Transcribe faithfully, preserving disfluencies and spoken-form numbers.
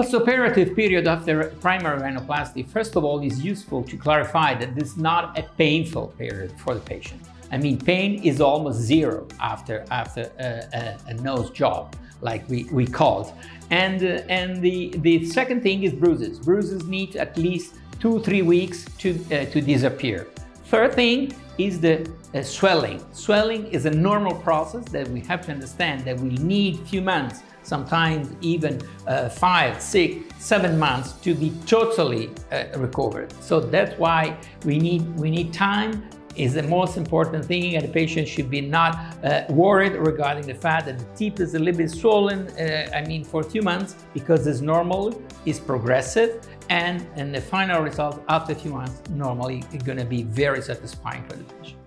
postoperative period after primary rhinoplasty, first of all, is useful to clarify that this is not a painful period for the patient. I mean, pain is almost zero after, after a, a, a nose job, like we, we call it. And, uh, and the, the second thing is bruises. Bruises need at least two, three weeks to, uh, to disappear. Third thing is the uh, swelling. Swelling is a normal process that we have to understand that we need few months, sometimes even uh, five, six, seven months to be totally uh, recovered. So that's why we need, we need time. Is the most important thing, and the patient should be not uh, worried regarding the fact that the tip is a little bit swollen, uh, I mean, for a few months, because it's normal, it's progressive, and, and the final result after a few months, normally, is gonna be very satisfying for the patient.